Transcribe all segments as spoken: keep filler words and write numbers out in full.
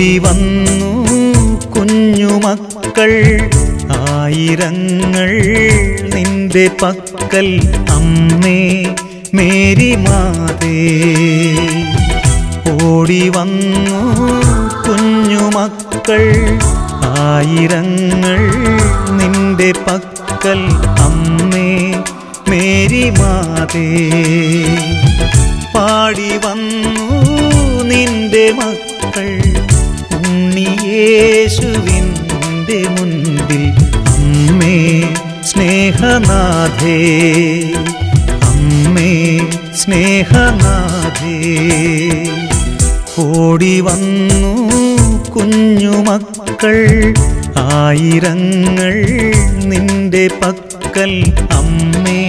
കൂടി വന്നു കുഞ്ഞുമക്കൾ ആയിരങ്ങൾ നിന്റെ പക്കൽ അമ്മേ മേരി മാതേ. ഓടി വന്നു കുഞ്ഞുമക്കൾ ആയിരങ്ങൾ നിന്റെ പക്കൽ അമ്മേ മേരി മാതേ. പാടി വന്നു നിന്റെ മക്കൾ ഉണ്ണിയേശുവിൻ്റെ മുൻപിൽ അമ്മേ സ്നേഹനാഥേ, അമ്മേ സ്നേഹനാഥേ. ഓടി വന്നു കുഞ്ഞുമക്കൾ ആയിരങ്ങൾ നിന്റെ പക്കൽ അമ്മേ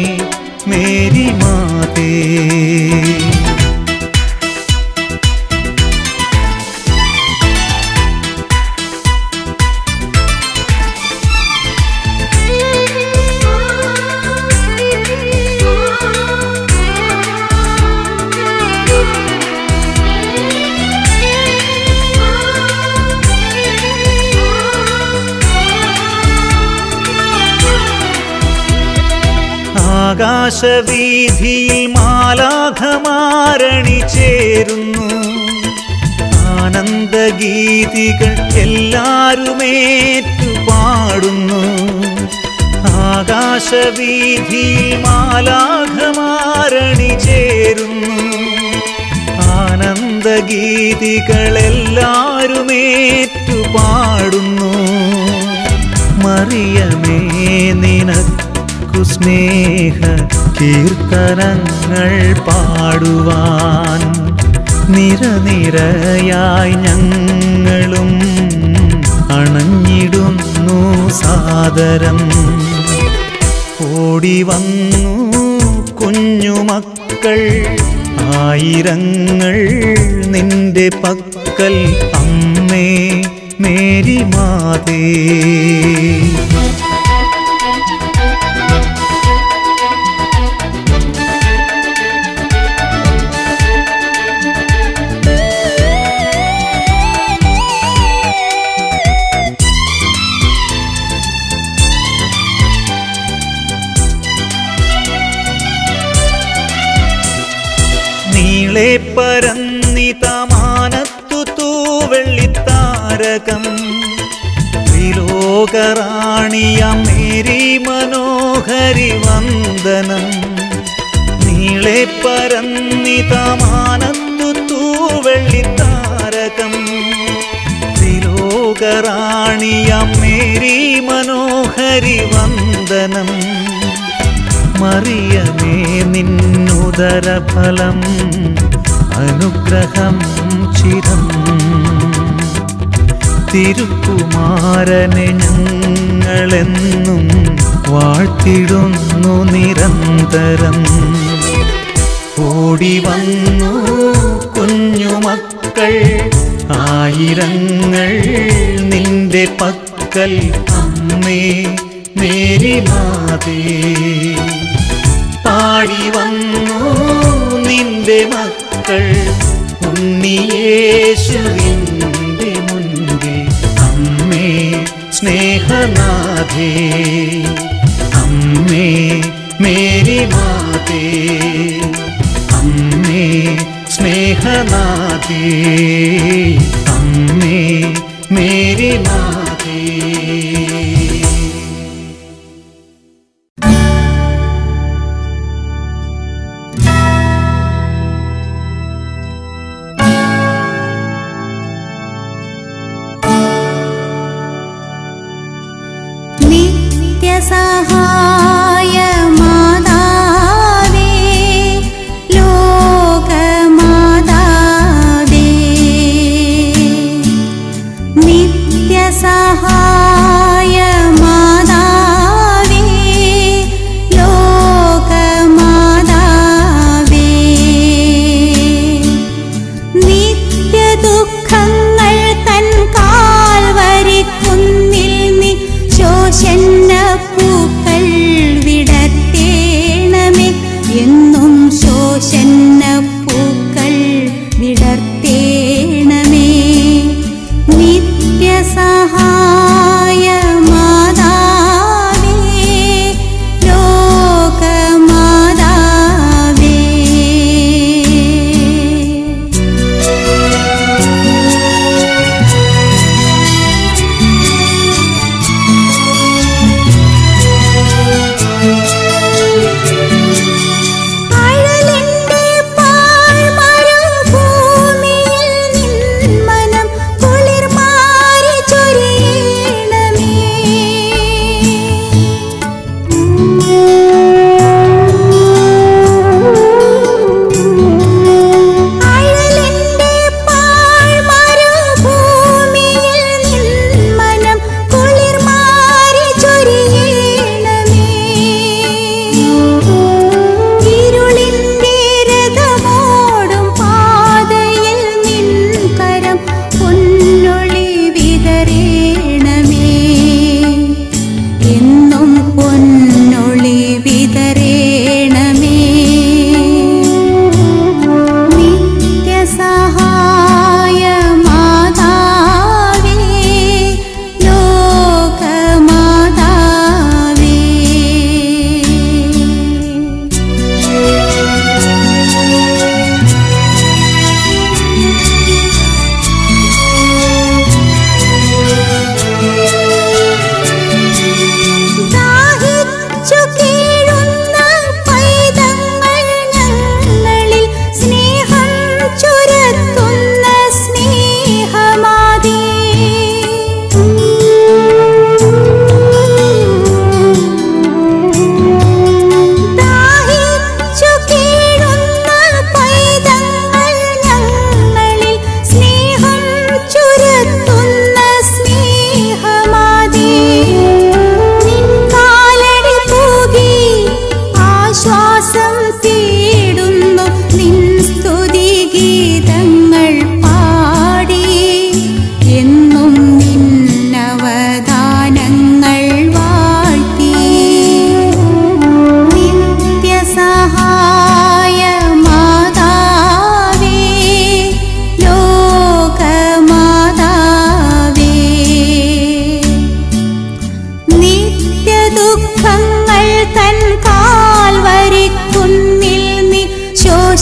മേരി മാതേ. ആകാശവീഥിയിൽ മാലാഖമാരണി ചേരുന്നു, ആനന്ദഗീതികൾ എല്ലാരുമേറ്റു പാടുന്നു. ആകാശവീഥിയിൽ മാലാഖമാരണി ചേരുന്നു, ആനന്ദഗീതികൾ എല്ലാരുമേറ്റു പാടുന്നു. മറിയമേ നിനക്ക് സ്നേഹ കീർത്തനങ്ങൾ പാടുവാൻ നിരനിരയായി ഞങ്ങളും അണഞ്ഞിടുന്നു സാദരം. ഓടി വന്നു കുഞ്ഞുമക്കൾ ആയിരങ്ങൾ നിന്റെ പക്കൽ അമ്മേ മേരി മാതേ. നീളെ പരന്നിതമാനത്തു തൂവെള്ളിത്താരകം, ത്രിലോകറാണിയ മേരി മനോഹരി വന്ദനം. നീളെ പരന്നിതമാനത്തു തൂവെള്ളിത്താരകം, ത്രിലോകറാണിയ മേരി മനോഹരി വന്ദനം. മറിയമേ നിന്നുദരഫലം അനുഗ്രഹം ചിരം, തിരുക്കുമാരനെ ഞങ്ങളെന്നും വാഴ്ത്തിടുന്നു നിരന്തരം. ഓടി വന്നു കുഞ്ഞുമക്കൾ ആയിരങ്ങൾ നിന്റെ പക്കൽ അമ്മേ മേരി മാതേ. പാടി വന്നു നിന്റെ മക്കൾ ഉണ്ണിയേശുവിൻ്റെ മുൻപിൽ അമ്മേ സ്നേഹനാഥേ, അമ്മേ മേരി മാതേ, അമ്മേ സ്നേഹനാഥേ, അമ്മേ മേരി മാതേ.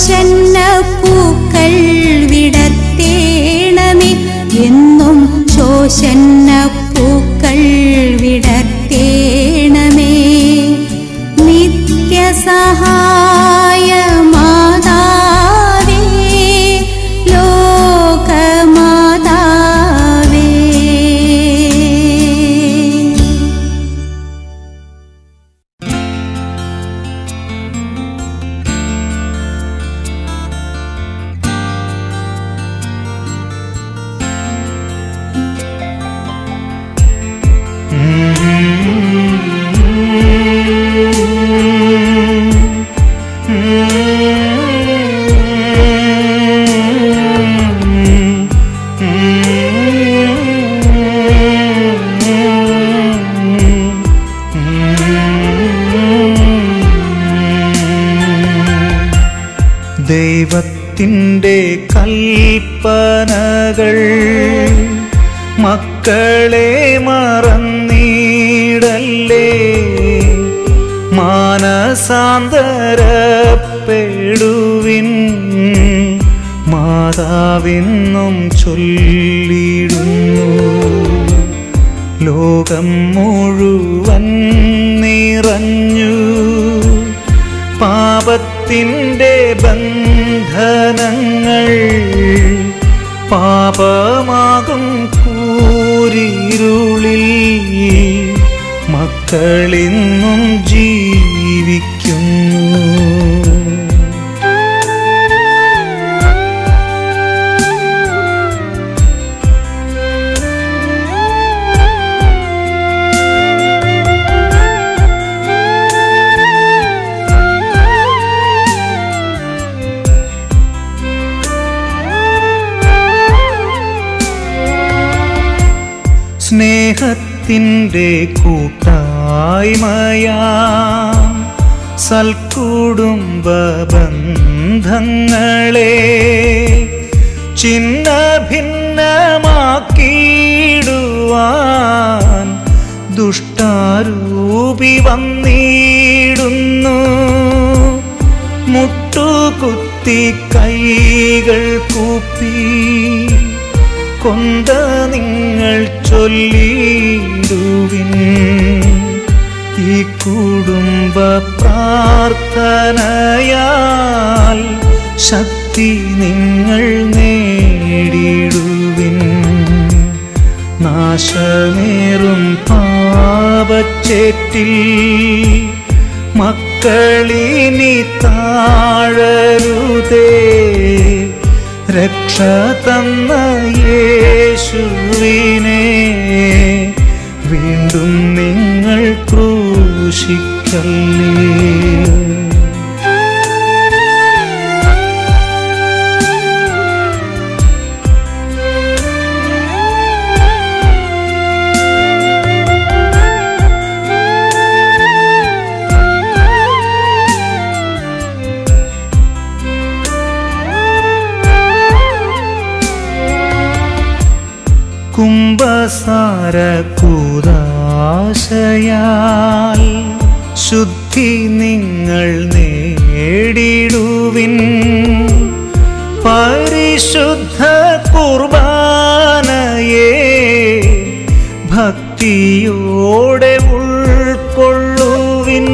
ശോഷന്നപ്പൂക്കൾ വിടർത്തേണമേ, എന്നും ശോഷന്നപ്പൂക്കൾ വിടർത്തേണമേ. നിത്യസഹായ മാതാവേ, ലോകമാതാവേ. മക്കളെ മറന്നിടല്ലേ, മാനസാന്തരപ്പെടുവിൻ മാതാവെന്നും ചൊല്ലിടുന്നു. ലോകം മുഴുവൻ നിറഞ്ഞു പാപത്തിൻ്റെ ബന്ധനങ്ങൾ, പാപമാകും കൂരിരുളിൽ മക്കളിന്നും ജീവിക്കുന്നു. സ്നേഹത്തിൻ്റെ കൂട്ടായ്മയാ സൽക്കുടുംബ ബന്ധങ്ങളെ ചിന്ന ഭിന്നമാക്കിയിടുവാൻ ദുഷ്ടാരൂപി വന്നിടുന്നു. മുട്ടുകുത്തി കൈകൾ കൂപ്പി കൊണ്ട നിങ്ങൾ ചൊല്ലിടുവിൻ ഈ കുടുംബ പ്രാർത്ഥനയാൽ ശക്തി നിങ്ങൾ നേടിടുവിൻ. നാശമേറും പാപച്ചേറ്റിൽ മക്കളിനി താഴരുതേ, രക്ഷ തന്ന യേശുവിനെ വീണ്ടും നിങ്ങൾ ക്രൂശിക്കല്ലേ. കുംഭസാര കൂദാശയാൽ ശുദ്ധി നിങ്ങൾ നേടിടുവിൻ, പരിശുദ്ധ കുർബാനയെ ഭക്തിയോടെ ഉൾക്കൊള്ളുവിൻ.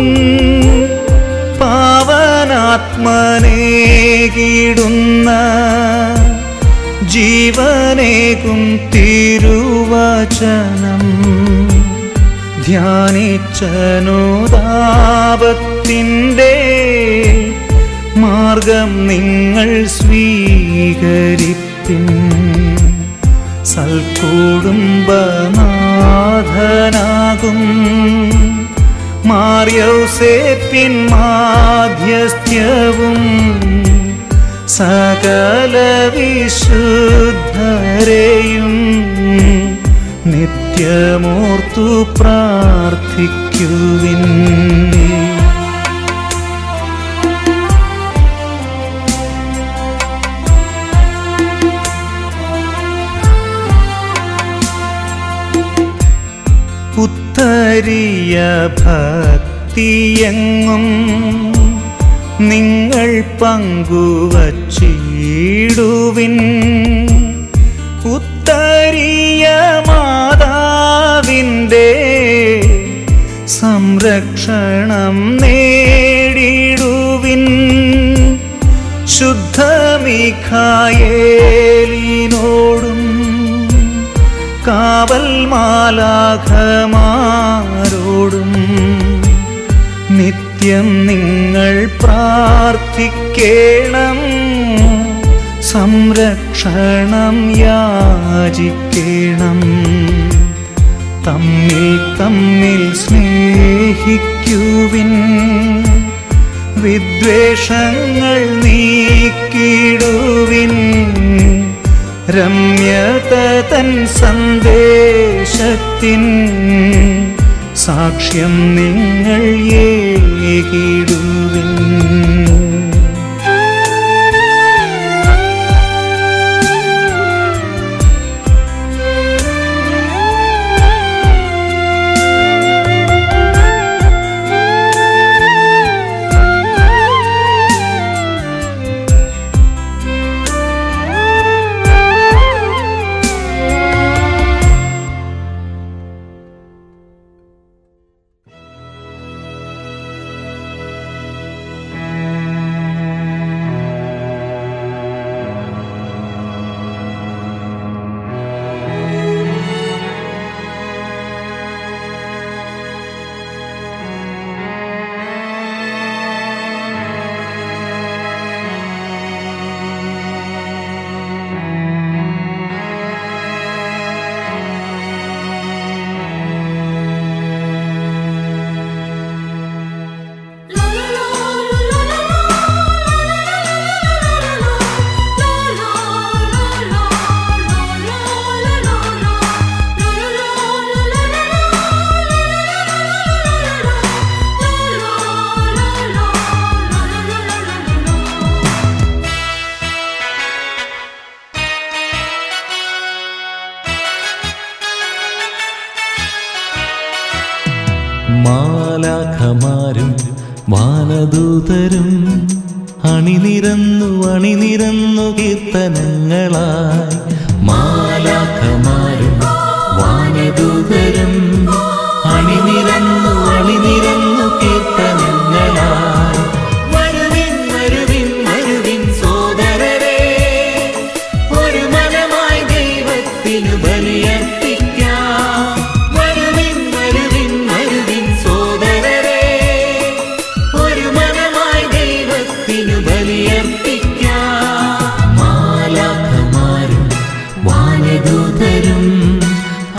പാവനാത്മനേകിടുന്ന ജീവനേകും തിരുവചനം ധ്യാനിച്ചനുതാപത്തിൻ്റെ മാർഗം നിങ്ങൾ സ്വീകരിപ്പിൻ. സൽക്കുടുംബനാഥനാകും മാറിയൗസേപ്പിൻ മാധ്യസ്ഥ്യവും സകല വിശുദ്ധരെയും നിത്യമോർത്തു പ്രാർത്ഥിക്കുവിൻ. ഉത്തരീയ ഭക്തിയെങ്ങും നിങ്ങൾ പങ്കുവച്ചിടുവിൻ ഉത്തരീയ മാതാവിൻ്റെ സംരക്ഷണം നേടിടുവിൻ. ശുദ്ധ മീഖായേലിനോടും കാവൽ മാലാഖമാരോടും നിത്യം നിങ്ങൾ പ്രാർത്ഥിക്കണം, സംരക്ഷണം യാചിക്കണം. തമ്മിൽ തമ്മിൽ സ്നേഹിക്കുവിൻ, വിദ്വേഷങ്ങൾ നീക്കിടുവിൻ. രമ്യത തൻ സന്ദേശത്തിൻ സാക്ഷ്യം നിങ്ങൾ ഏകിടുവിൻ. മാലാഖമാരും വാനദൂതരും അണിനിരന്നു അണിനിരന്നു കീർത്തനങ്ങളായി. മാലാഖമാരും വാനദൂതരും അണിനിരന്നു അണിനിരന്നു കീർത്തനങ്ങളായി. വരുവിൻ വരുവിൻ വരുവിൻ സോദരരേ, ഒരു മനമായി ദൈവത്തിനു ബലിയർപ്പിക്കാം.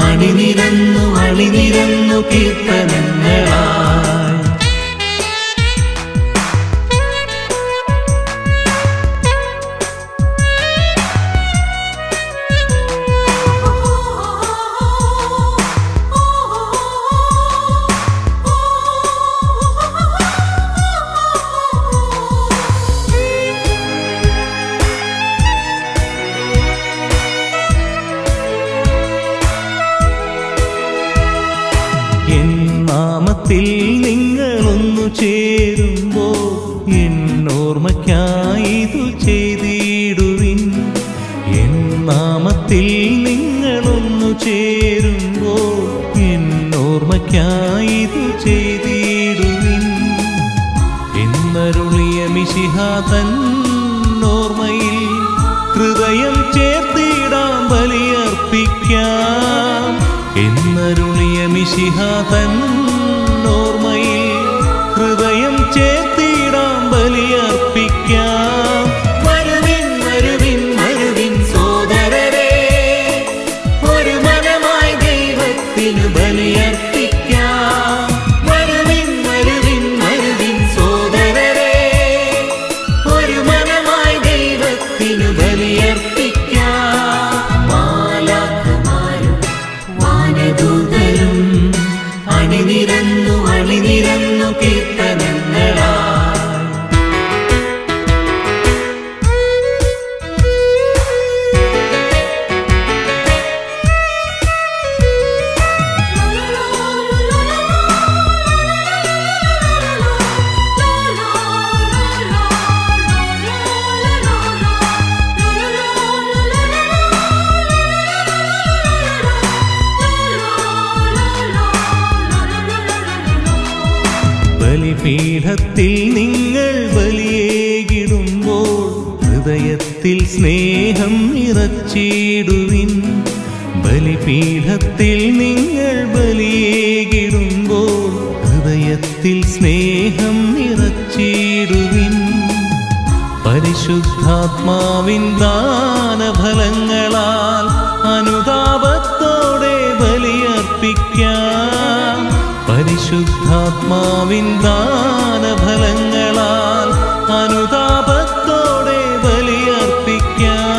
അണിനിരന്നു അണിനിരന്നു കീർത്തനങ്ങളായി. ത്തിൽ നിങ്ങളൊന്നു ചേരുമ്പോൾ എന്നോർമ്മയ്ക്കായിതു ചെയ്തിടുവിൻ. എന്നാമത്തിൽ നിങ്ങളൊന്നു ചേരുമ്പോൾ എന്നോർമ്മയ്ക്കായിതു ചെയ്തിടുവിൻ. എന്നരുളിയ മിശിഹാ തന്നോർമ്മയിൽ ഹൃദയം ചേർത്തിടാം ബലിയർപ്പിക്കാം. എന്നരുളിയ മിശിഹാ തന്നോർമ്മയിൽ ഹൃദയം ചേർത്തിടാം ബലിയർപ്പിക്കാം. വരുവിൻ വരുവിൻ വരുവിൻ സോദരരേ, ഒരു മനമായി ദൈവത്തിനു ബലിയർപ്പിക്കാം. വരുവിൻ വരുവിൻ വരുവിൻ സോദരരേ, ഒരു മനമായി ദൈവത്തിനു ബലിയർപ്പിക്കാം. അണിനിരന്നു അണിനിരന്നു കീർത്തനങ്ങളാ. സ്നേഹത്തിൽ നിങ്ങൾ ബലിയേകിടുമ്പോൾ ഹൃദയത്തിൽ സ്നേഹം ഇറച്ചിടുവിൻ. ബലിപീഠത്തിൽ നിങ്ങൾ ബലിയേകിടുമ്പോൾ ഹൃദയത്തിൽ സ്നേഹം ഇറച്ചിടുവിൻ. പരിശുദ്ധാത്മാവിൻ ദാനഫലങ്ങളാൽ അനുതാപത്തോടെ ബലിയർപ്പിക്കാം. പരിശുദ്ധാത്മാവിൻ ദാനഫലങ്ങളാൽ അനുതാപത്തോടെ ബലിയർപ്പിക്കാം.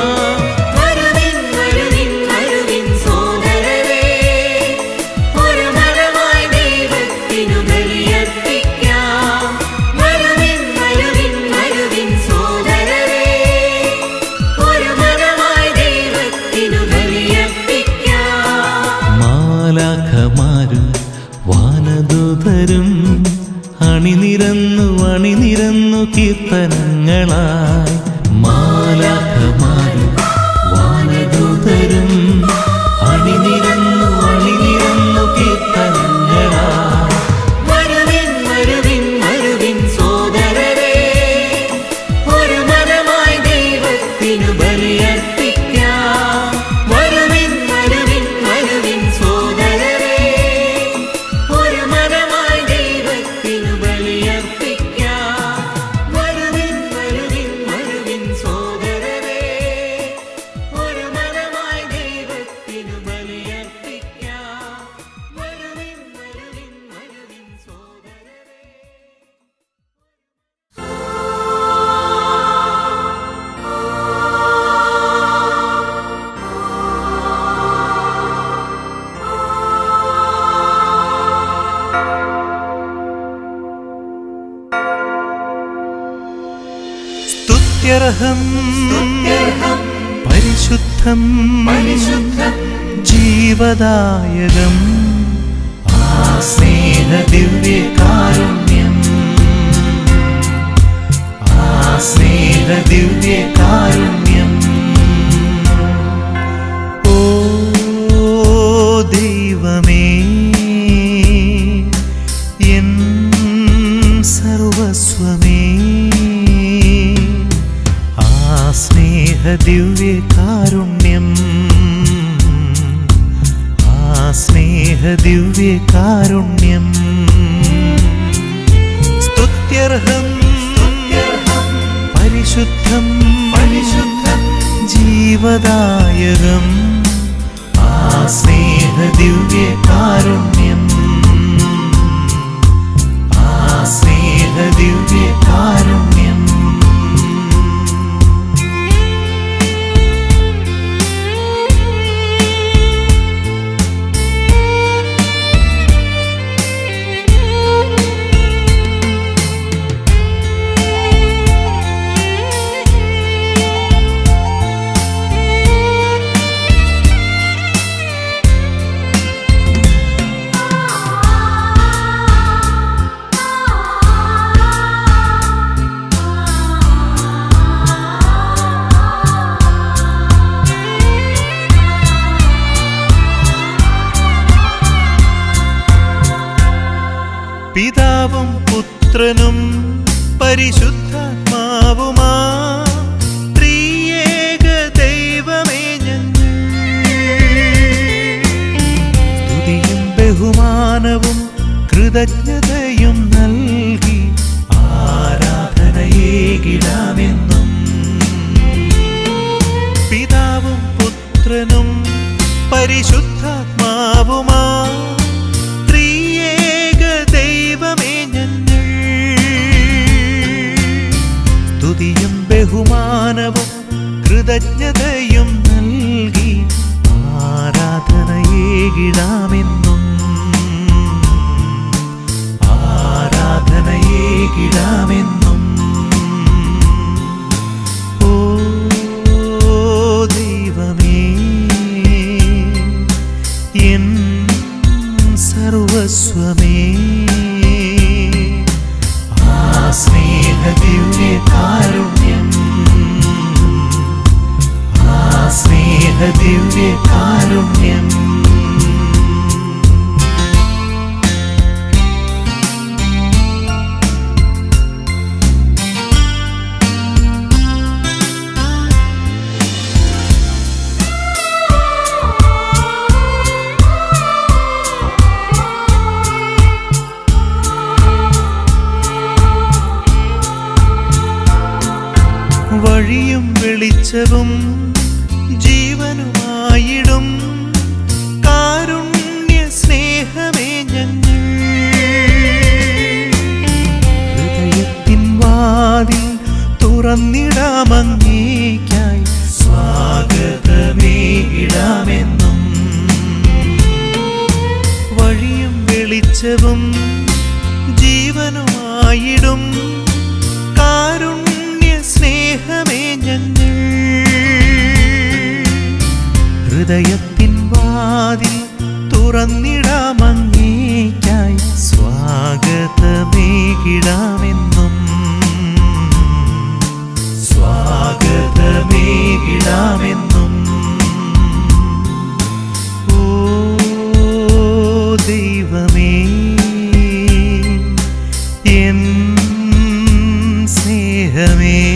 അണിനിരന്നു അണിനിരന്നു കീർത്തനങ്ങളായി മാലാഖമാരും വാനദൂതരും അണിനിരന്നു അണിനിരന്നു കീർത്തനങ്ങളായി. വരുവിൻ വരുവിൻ വരുവിൻ സോദരരേ, ഒരു മനമായി ദൈവത്തിനു ബലിയർപ്പിക്കാം. വരുവിൻ വരുവിൻ വരുവിൻ സോദരരേ, ഒരു മനമായി പരിശുദ്ധം ജീവദായകം ആസ്നേഹ ദിവ്യകാരുണ്യം. ആസ്നേഹ ദിവ്യകാരുണ്യം. ഓ ദൈവമേ എൻ സർവസ്വമേ, സ്നേഹ ദിവ്യകാരുണ്യം. ആ സ്നേഹ ദിവ്യകാരുണ്യം. സ്തുത്യർഹം പരിശുദ്ധം പരിശുദ്ധം ജീവദായകം ആ സ്നേഹ ദിവ്യകാരുണ്യം. ആ സ്നേഹ ദിവ്യകാരുണ്യം. പിതാവും പുത്രനും പരിശുദ്ധാത്മാവുമാ ത്രിയേക ദൈവമേ ഞങ്ങൾ സ്തുതിയും ബഹുമാനവും കൃതജ്ഞതയും നൽകി ആരാധനയേകിടാമെന്നും. പിതാവും പുത്രനും പരിശുദ്ധാത്മാവുമാ സ്തുതിയും ബഹുമാനവും കൃതജ്ഞതയും നൽകി ആരാധനയേകിടാമെന്നും. ആരാധനയേകിടാമെന്നും. ഓ ദൈവമേ എൻ സർവസ്വമേ, സ്നേഹ ദിവ്യകാരുണ്യം. ആ സ്നേഹ ദിവ്യകാരുണ്യം. വഴിയും വെളിച്ചവും ജീവനുമായിടും കാരുണ്യ സ്നേഹമേ ഞങ്ങൾ ഹൃദയത്തിൻ വാതിൽ തുറന്നിടാം അങ്ങേയ്ക്കായി സ്വാഗതമേ ഇടാമെന്നും വഴിയും വെളിച്ചവും ജീവനുമായിടും കാരുണ്യ സ്നേഹമേ ഞങ്ങൾ ഹൃദയത്തിൻ വാതിൽ തുറന്നിടാം അങ്ങേയ്ക്കായി സ്വാഗതമേകിടാമെന്നും സ്വാഗതമേകിടാമെന്നും ഓ ദൈവമേ എൻ സ്നേഹമേ